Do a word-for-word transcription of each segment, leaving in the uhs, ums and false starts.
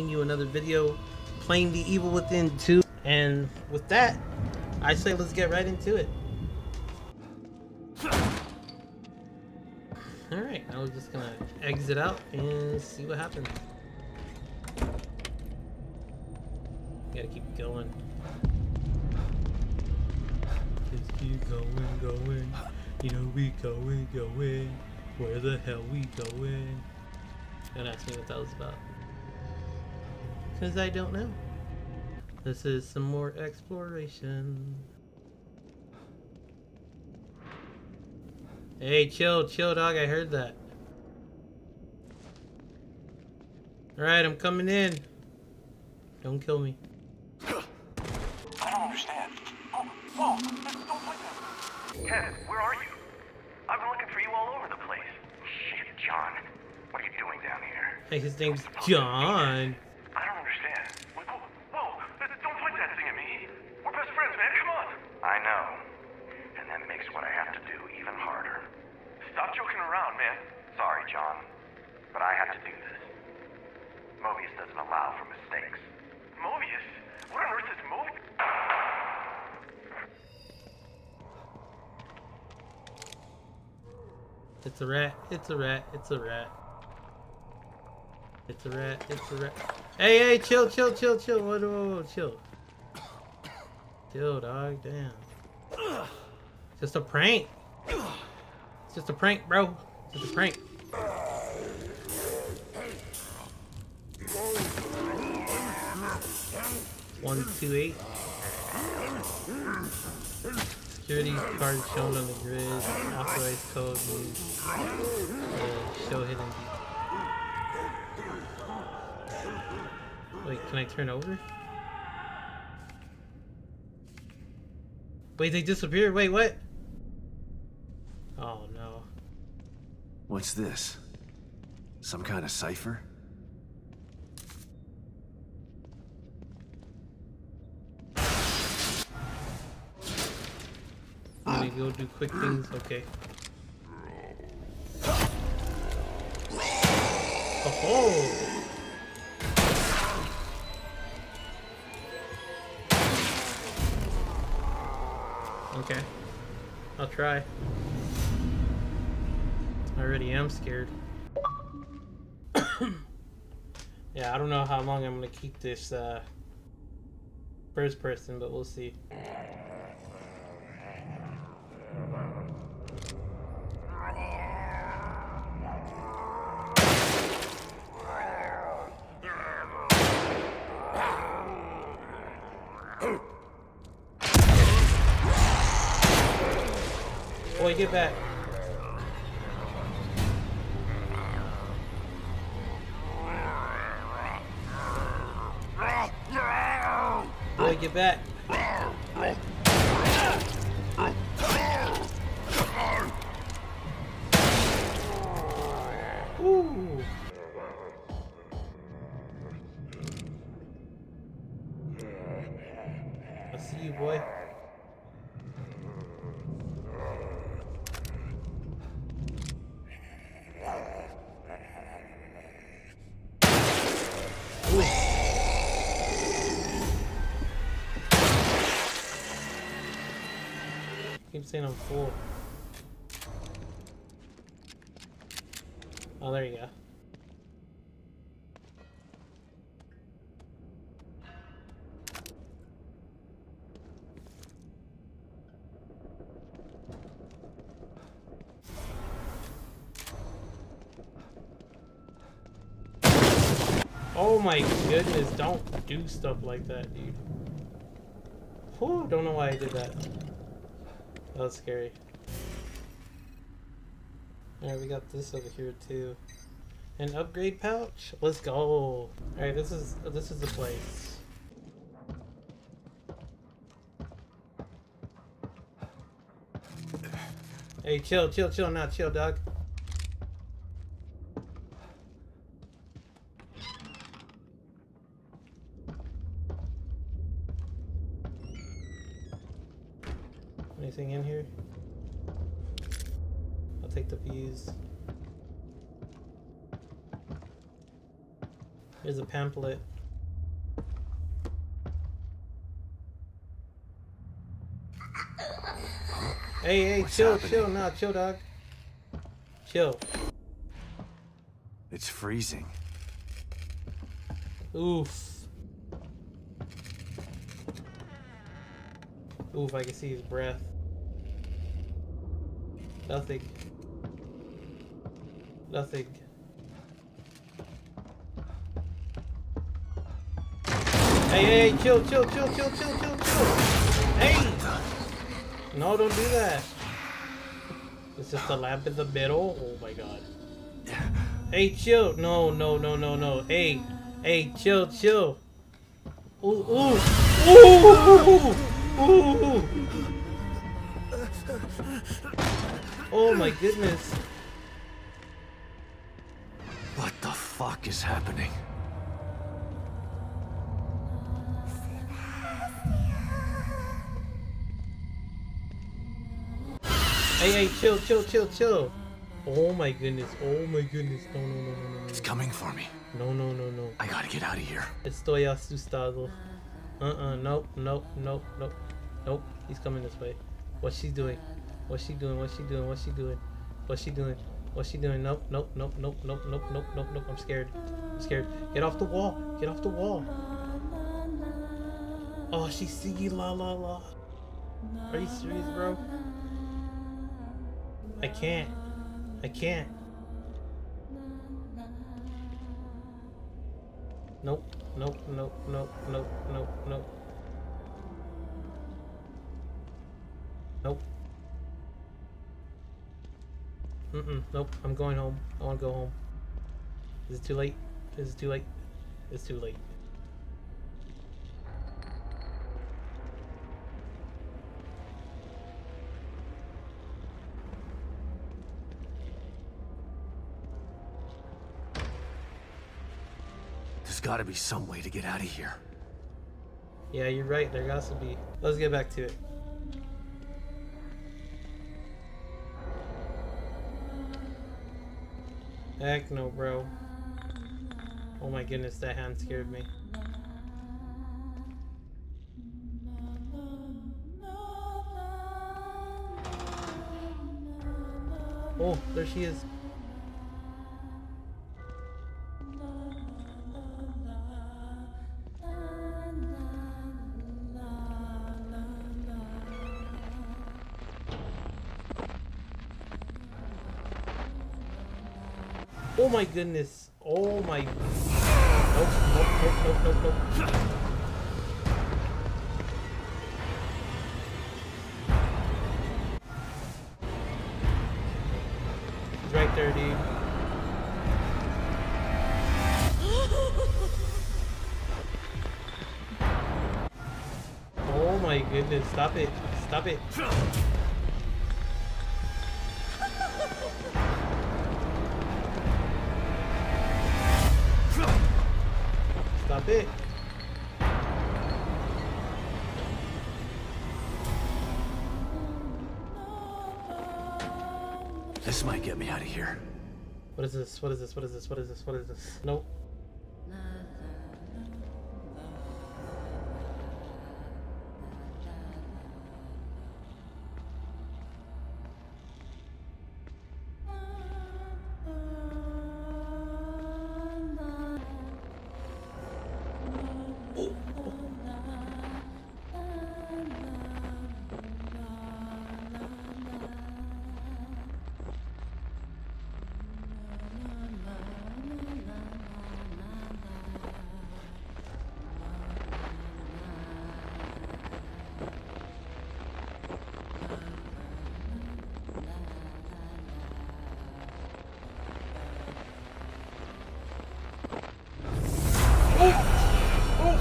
bring you another video playing The Evil Within two. And with that, I say let's get right into it. Alright, now we're just gonna exit out and see what happens. Gotta keep going. Just keep going, going. You know we going, going. Where the hell we going? Don't ask me what that was about, because I don't know. This is some more exploration. Hey, chill, chill, dog. I heard that. Alright, I'm coming in. Don't kill me. I don't understand. Oh, whoa, don't like that. Kevin, where are you? I've been looking for you all over the place. Shit, John. What are you doing down here? Hey, his name's John. I don't understand. Whoa, whoa, don't point that thing at me. We're best friends, man. Come on. I know. And that makes what I have to do even harder. Stop joking around, man. Sorry, John. But I have to do this. Mobius doesn't allow for mistakes. Mobius? What on earth is Mobius? It's a rat. It's a rat. It's a rat. It's a rat, it's a rat. Hey, hey, chill, chill, chill, chill. Whoa, whoa, whoa, chill. Chill, dog, damn. Just a prank. It's just a prank, bro. It's just a prank. one two eight. Security card shown on the grid. Authorized code moves. Uh, show hidden. Wait, can I turn over? Wait, they disappeared? Wait, what? Oh no. What's this? Some kind of cipher? Let me go do quick things, okay. Oh-ho! Okay, I'll try. I already am scared. Yeah, I don't know how long I'm gonna keep this uh, first person, but we'll see. Boy, get back. Boy, get back. Ooh. I see you, boy. Keep saying I'm full. Oh, there you go. Oh my goodness, don't do stuff like that, dude. Whew, don't know why I did that. That was scary. Alright, we got this over here too. An upgrade pouch? Let's go. Alright, this is this is the place. Hey, chill, chill, chill, now chill, dog. Anything in here? I'll take the fuse. is a pamphlet. Hey, hey, What's chill, happening? chill, nah, chill, dog. Chill. It's freezing. Oof. Oof, I can see his breath. Nothing. Nothing. Hey, hey, hey, chill, chill, chill, chill, chill, chill, chill. Hey! No, don't do that. It's just a lamp in the middle. Oh my god. Hey, chill. No, no, no, no, no. Hey, hey, chill, chill. Ooh, ooh. Ooh! Ooh! Oh my goodness. What the fuck is happening? Hey, hey, chill, chill, chill, chill. Oh my goodness, oh my goodness. No, no, no, no, no. It's coming for me. No, no, no, no. I gotta get out of here. Estoy asustado. Uh-uh, nope, nope, nope, nope. Nope, he's coming this way. What's she doing? What's she doing? What's she doing? What's she doing? What's she doing? What's she doing? Nope, nope, nope, nope, nope, nope, nope, nope, nope. I'm scared. I'm scared. Get off the wall. Get off the wall. Oh, she's singing la la la. Are you serious, bro? I can't. I can't. Nope. Nope. Nope. Nope. Nope. Nope. Nope. Nope. Mm-mm. Nope. I'm going home. I want to go home. Is it too late? Is it too late? It's too late. There's gotta be some way to get out of here. Yeah, you're right. There has to be. Let's get back to it. Heck no, bro. Oh my goodness, that hand scared me. Oh, there she is. Oh my goodness. Oh my. Nope, nope, nope, nope, nope, nope. He's right there, dude. Oh my goodness. Stop it. Stop it. Stop it. This might get me out of here. What is this? What is this? What is this? What is this? What is this? Nope.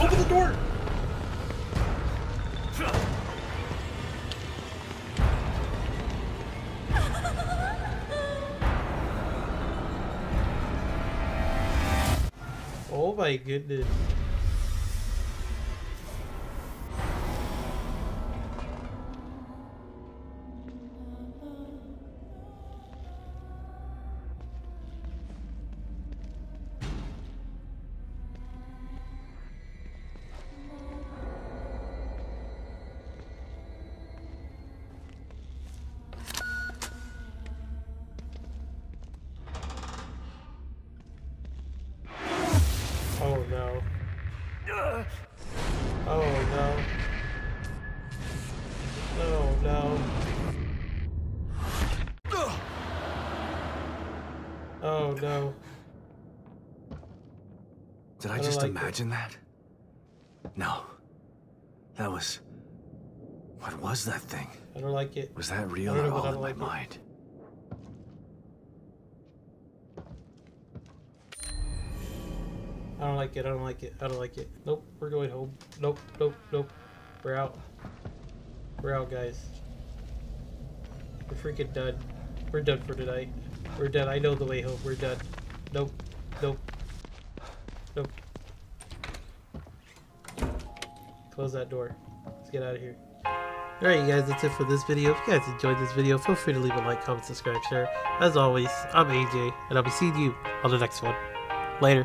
Open the door! Oh my goodness. Oh no. Oh no. Oh no. Oh no. Did I, I just like imagine it. that? No. That was... What was that thing? I don't like it. Was that real or all in my mind? I don't like it. I don't like it. I don't like it. Nope. We're going home. Nope. Nope. Nope. We're out. We're out, guys. We're freaking done. We're done for tonight. We're done. I know the way home. We're done. Nope. Nope. Nope. Close that door. Let's get out of here. Alright, you guys, that's it for this video. If you guys enjoyed this video, feel free to leave a like, comment, subscribe, share. As always, I'm A J, and I'll be seeing you on the next one. Later.